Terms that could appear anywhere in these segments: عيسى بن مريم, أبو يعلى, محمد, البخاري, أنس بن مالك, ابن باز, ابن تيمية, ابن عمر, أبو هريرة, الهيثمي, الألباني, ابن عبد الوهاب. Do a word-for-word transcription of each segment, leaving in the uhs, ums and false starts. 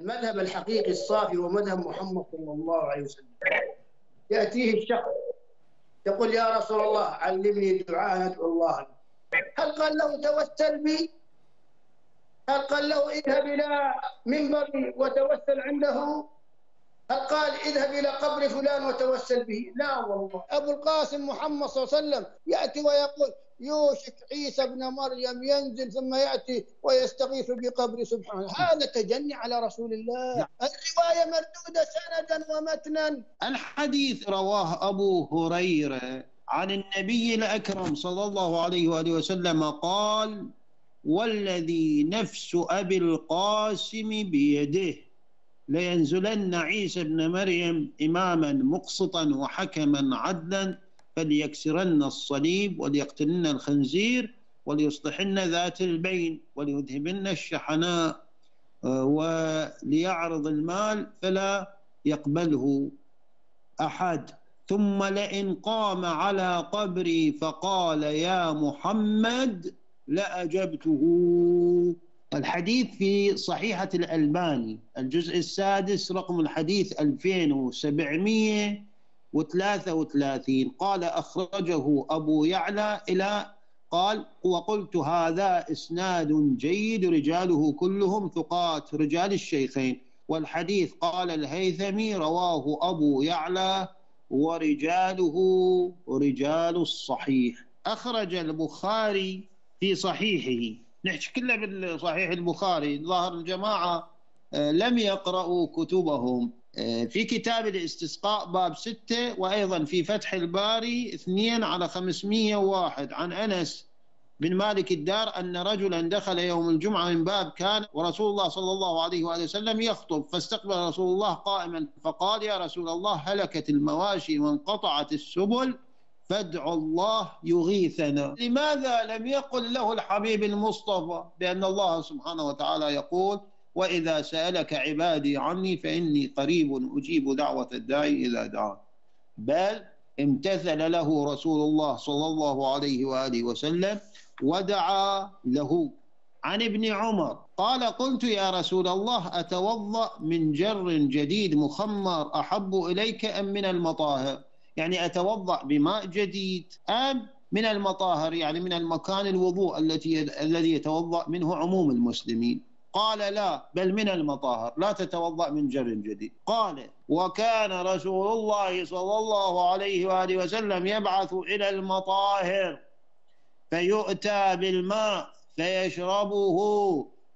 المذهب الحقيقي الصافي هو مذهب محمد صلى الله عليه وسلم. يأتيه الشخص يقول يا رسول الله علمني دعاء ندعو الله. هل قال له توسل بي؟ هل قال له اذهب إلى منبر وتوسل عنده؟ هل قال اذهب إلى قبر فلان وتوسل به؟ لا والله. أبو القاسم محمد صلى الله عليه وسلم يأتي ويقول يوشك عيسى بن مريم ينزل ثم يأتي ويستغيث بقبر سبحانه. هذا تجني على رسول الله. الرواية مردودة سندا ومتنا. الحديث رواه أبو هريرة عن النبي الأكرم صلى الله عليه وآله وسلم قال: والذي نفس أبي القاسم بيده لينزلن عيسى بن مريم إماما مقسطا وحكما عدلا فليكسرن الصليب وليقتلن الخنزير وليصلحن ذات البين وليذهبن الشحناء وليعرض المال فلا يقبله أحد، ثم لئن قام على قبري فقال يا محمد لأجبته. الحديث في صحيحة الألباني الجزء السادس رقم الحديث ألفين وسبعمئة وثلاثة وثلاثين. قال أخرجه أبو يعلى إلى قال: وقلت هذا إسناد جيد رجاله كلهم ثقات رجال الشيخين. والحديث قال الهيثمي: رواه أبو يعلى ورجاله رجال الصحيح. أخرج البخاري في صحيحه، نحكي كله بالصحيح البخاري، ظاهر الجماعة لم يقرأوا كتبهم. في كتاب الاستسقاء باب ستة، وأيضا في فتح الباري اثنين على خمسمئة وواحد عن أنس بن مالك الدار أن رجلا دخل يوم الجمعة من باب كان ورسول الله صلى الله عليه وآله وسلم يخطب، فاستقبل رسول الله قائما فقال: يا رسول الله هلكت المواشي وانقطعت السبل فادعوا الله يغيثنا. لماذا لم يقل له الحبيب المصطفى بأن الله سبحانه وتعالى يقول: وإذا سألك عبادي عني فإني قريب أجيب دعوة الداعي إذا دعان؟ بل امتثل له رسول الله صلى الله عليه وآله وسلم ودعا له. عن ابن عمر قال: قلت يا رسول الله أتوضأ من جر جديد مخمر أحب إليك أم من المطاهر؟ يعني أتوضأ بماء جديد أم من المطاهر، يعني من المكان الوضوء التي الذي يتوضأ منه عموم المسلمين. قال: لا، بل من المطاهر، لا تتوضأ من جر جديد. قال: وكان رسول الله صلى الله عليه وآله وسلم يبعث إلى المطاهر فيؤتى بالماء فيشربه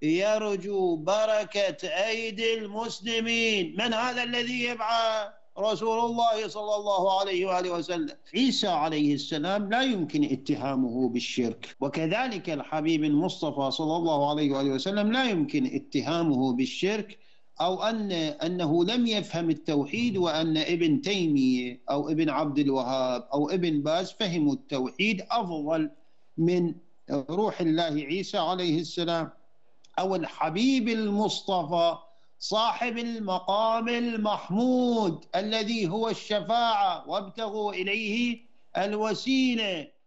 يرجو بركة أيدي المسلمين. من هذا الذي يبعث؟ رسول الله صلى الله عليه وآله وسلم. عيسى عليه السلام لا يمكن اتهامه بالشرك، وكذلك الحبيب المصطفى صلى الله عليه وآله وسلم لا يمكن اتهامه بالشرك أو أن أنه لم يفهم التوحيد، وأن ابن تيمية أو ابن عبد الوهاب أو ابن باز فهموا التوحيد أفضل من روح الله عيسى عليه السلام أو الحبيب المصطفى صاحب المقام المحمود الذي هو الشفاعة، وابتغوا إليه الوسيلة.